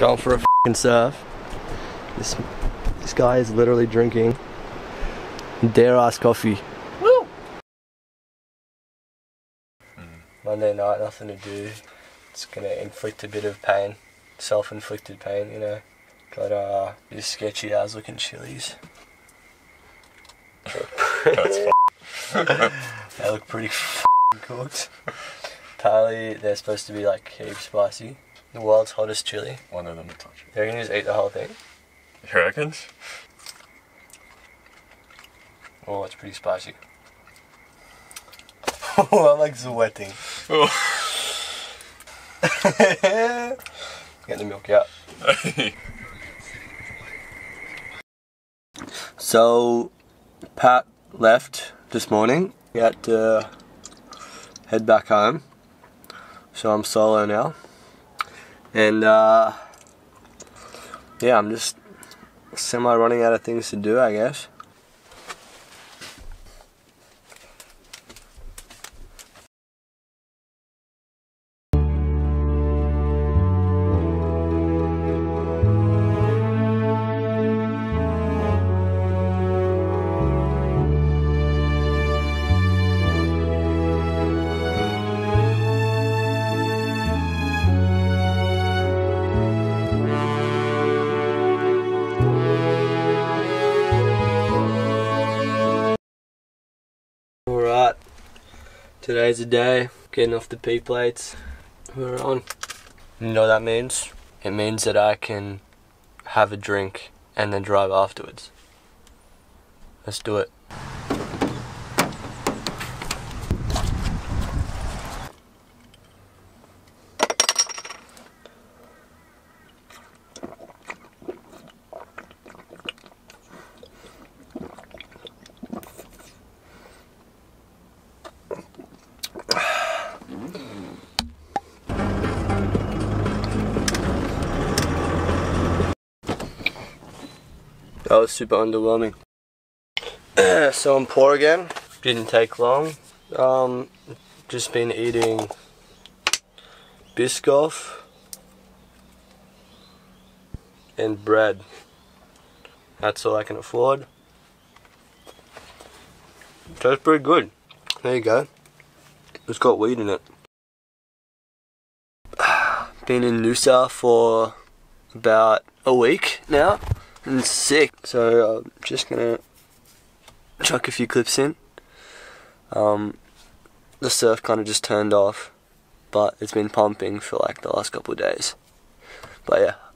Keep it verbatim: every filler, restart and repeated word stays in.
Going for a f***ing surf. This, this guy is literally drinking dare-ass coffee. Woo! Monday night, nothing to do. It's gonna inflict a bit of pain, self-inflicted pain, you know. Got uh, these sketchy ass looking chilies. That's fun. They look pretty f***ing cooked. Apparently they're supposed to be like heap spicy. The world's hottest chili. One of them to touch it. You reckon you just eat the whole thing? You reckon? Oh, it's pretty spicy. Oh, I'm like sweating. Get the milk out. So, Pat left this morning. We had to head back home. So I'm solo now. And uh, yeah, I'm just semi running out of things to do, I guess. Today's the day, getting off the P plates, we're on. You know what that means? It means that I can have a drink and then drive afterwards. Let's do it. That was super underwhelming. So I'm poor again. Didn't take long. Um, just been eating Biscoff and bread. That's all I can afford. Tastes pretty good. There you go. It's got weed in it. Been in Nusa for about a week now. And sick, so I'm uh, just gonna chuck a few clips in. Um, the surf kind of just turned off, but it's been pumping for like the last couple of days. But yeah.